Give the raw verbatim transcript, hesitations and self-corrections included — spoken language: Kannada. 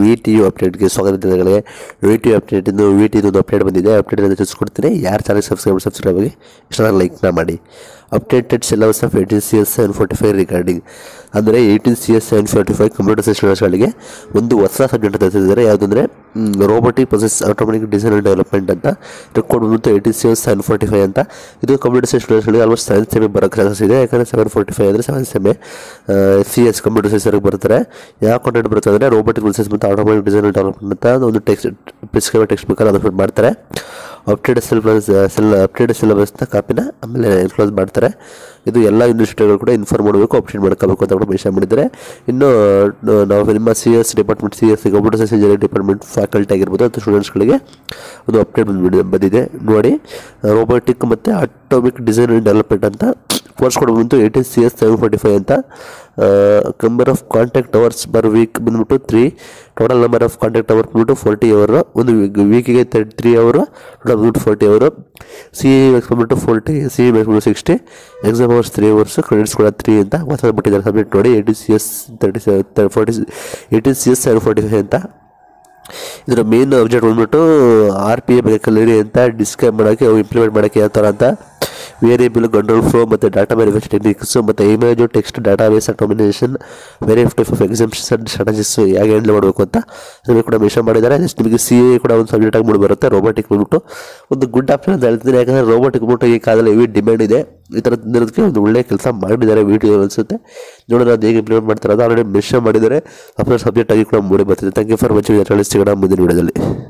ವಿ ಟಿ ಯು ಅಪ್ಡೇಟ್ ಗೆ ಸ್ವಾಗತ ದಿನಗಳೇ ವಿ ಟಿ ಯು ಅಪ್ಡೇಟ್ ಇಂದ ವಿ ಟಿ ಯು ಒಂದು ಅಪ್ಡೇಟ್ ಬಂದಿದೆ ಅಪ್ಡೇಟ್ ಅನ್ನು ತಿಳಿಸ್ಕೊಡ್ತೀನಿ ಯಾರು ಚಾನೆಲ್ ಸಬ್ಸ್ಕ್ರೈಬ್ ಸಬ್ಸ್ಕ್ರೈಬ್ ಆಗಿ ಇಷ್ಟರ ಲೈಕ್ ನ ಮಾಡಿ updated syllabus of eighteen C S seven forty-five regarding ಅಂದ್ರೆ eighteen C S seven forty-five computer systems ಗಳಿಗೆ ಒಂದು ಹೊಸ ಸಬ್ಜೆಕ್ಟ್ ತರಿಸಿದ್ದಾರೆ ಯಾವುದಂದ್ರೆ robotic process automatic design and development ಅಂತ ರೆಕಾರ್ಡ್ ಬಂತು eighteen C S seven forty-five ಅಂತ ಇದು ಕಂಪ್ಯೂಟರ್ ಸಿಸ್ಟಮ್ಸ್ ಗಳಿಗೆ ಆಲ್ಮೋಸ್ಟ್ ಸೆವೆಂತ್ ಸೆಮ್ ಬರೋ ಕ್ಲಾಸಸ್ ಇದೆ ಯಾಕಂದ್ರೆ seven forty-five ಅಂದ್ರೆ seventh sem C S computer science ಗೆ ಬರುತ್ತಾರೆ ಯಾವ ಕಂಟೆಂಟ್ ಬರುತ್ತೆ ಅಂದ್ರೆ ರೋಬೋಟಿಕ್ ಪ್ರೊಸೆಸ್ ಮತ್ತು ಆಟೋಮ್ಯಾಟಿಕ್ ಡಿಸೈನ್ ಅಂಡ್ ಡೆವಲಪ್ಮೆಂಟ್ ಅಂತ ಒಂದು ಟೆಕ್ಸ್ಟ್ ಪ್ರಿಸ್ಕ್ರೈಬ್ ಟೆಕ್ಸ್ಟ್ ಬುಕ್ ಅಲ್ಲಿ ಅಪ್ಡೇಟ್ ಮಾಡ್ತಾರೆ ಅಪ್ಡೇಟೆಡ್ ಸಿಲೆಬಸ್ ಅಪ್ಡೇಟೆಡ್ ಸಿಲೆಬಸ್ನ ಕಾಪಿನ ಆಮೇಲೆ ಎನ್ಕ್ಲೋಸ್ ಮಾಡ್ತಾರೆ ಇದು ಎಲ್ಲ ಯೂನಿವರ್ಸಿಟಿಗಳು ಕೂಡ ಇನ್ಫಾರ್ಮ್ ಮಾಡಬೇಕು ಆಪ್ಷನ್ ಮಾಡ್ಕೋಬೇಕು ಅಂತ ಕೂಡ ಮೆನ್ಷನ್ ಮಾಡಿದ್ದಾರೆ ಇನ್ನು ನಾವು ನಿಮ್ಮ C S department C S computer science engineering department faculty ಆಗಿರ್ಬೋದು ಅಥವಾ ಸ್ಟೂಡೆಂಟ್ಸ್ಗಳಿಗೆ ಒಂದು ಅಪ್ಡೇಟ್ ಬಂದು ಬಂದಿದೆ ನೋಡಿ ರೋಬೋಟಿಕ್ ಮತ್ತು ಆಟೋಮಿಕ್ ಡಿಸೈನ್ ಆ್ಯಂಡ್ ಡೆವಲಪ್ಮೆಂಟ್ ಅಂತ ಕೋರ್ಸ್ ಕೂಡ ಬಂತು eighteen C S seven forty-five ಅಂತ number of contact hours per week ಬಂದ್ಬಿಟ್ಟು three total number of contact hour ಬಂದ್ಬಿಟ್ಟು ಫೋರ್ಟಿ ಅವರು ಒಂದು ವೀಕಿಗೆ ತರ್ಟಿ ತ್ರೀ ಅವರು ಟೋಟಲ್ ಬಂದ್ಬಿಟ್ಟು ಫೋರ್ಟಿ ಅವರು ಸಿ ಇ ಎಕ್ಸ್ ಬಂದ್ಬಿಟ್ಟು forty C E X sixty exam hours three hours credits ಕೂಡ ತ್ರೀ ಅಂತ ಹೊಸ ಬಿಟ್ಟಿದ್ದಾರೆ ಸಬ್ಜೆಕ್ಟ್ ನೋಡಿ eighteen C S thirty seven forty eighteen C S seven forty five ಅಂತ ಇದರ ಮೇನ್ ಆಬ್ಜೆಕ್ಟ್ ಬಂದ್ಬಿಟ್ಟು ಆರ್ ಪಿ ಎ ಬೇಕಲ್ಲಿ ಅಂತ ಡಿಸ್ಕ್ರೈಬ್ ಮಾಡೋಕ್ಕೆ ಇಂಪ್ಲಿಮೆಂಟ್ ಮಾಡೋಕ್ಕೆ ಯಾವ ಥರ ಅಂತ ವೇರಿಯಬಲ್ ಕಂಟ್ರೋಲ್ ಫ್ಲೋ ಮತ್ತು ಡಾಟಾ ಮ್ಯಾನೇಜ್ಮೆಂಟ್ ಟೆಕ್ನಿಕ್ಸು ಮತ್ತು image text data base automation various type of exams and strategies ಹೇಗೆ ಹ್ಯಾಂಡಲ್ ಮಾಡಬೇಕು ಅಂತ ನಿಮಗೆ ಕೂಡ ಮೆನ್ಷನ್ ಮಾಡಿದ್ದಾರೆ ನೆಕ್ಸ್ಟ್ ನಿಮಗೆ ಸಿ ಎ ಕೂಡ ಒಂದು ಸಬ್ಜೆಕ್ಟಾಗಿ ಮೂಡಿ ಬರುತ್ತೆ ರೋಬೋಟಿಕ್ ಬಂದ್ಬಿಟ್ಟು ಒಂದು ಗುಡ್ ಆಪ್ಷನ್ ಅಂತ ಹೇಳ್ತಿದ್ದೀನಿ ಯಾಕಂದರೆ ರೋಬೋಟಿಕ್ ಬಂದ್ಬಿಟ್ಟು ಈ ಕಾಲದಲ್ಲಿ ಹೆವಿ ಡಿಮ್ಯಾಂಡ್ ಇದೆ ಈ ಥರ ತಿನ್ನೋದಕ್ಕೆ ಒಂದು ಒಳ್ಳೆಯ ಕೆಲಸ ಮಾಡಿದ್ದಾರೆ ವಿಡಿಯೋ ಅನಿಸುತ್ತೆ ನೋಡೋಣ ಅದು ಹೇಗೆ ಇಂಪ್ಲಿಮೆಂಟ್ ಮಾಡ್ತಾರೆ ಅದು ಆಲ್ರೆಡಿ ಮೆನ್ಷನ್ ಮಾಡಿದ್ದಾರೆ ಅಪ್ಪ ಸಬ್ಜೆಕ್ಟಾಗಿ ಕೂಡ ಮೂಡಿ ಬರ್ತಿದೆ ಥ್ಯಾಂಕ್ ಯು ಫಾರ್ ವಾಚಿಂಗ್ ಮುಂದಿನ ವಿಡಿಯೋದಲ್ಲಿ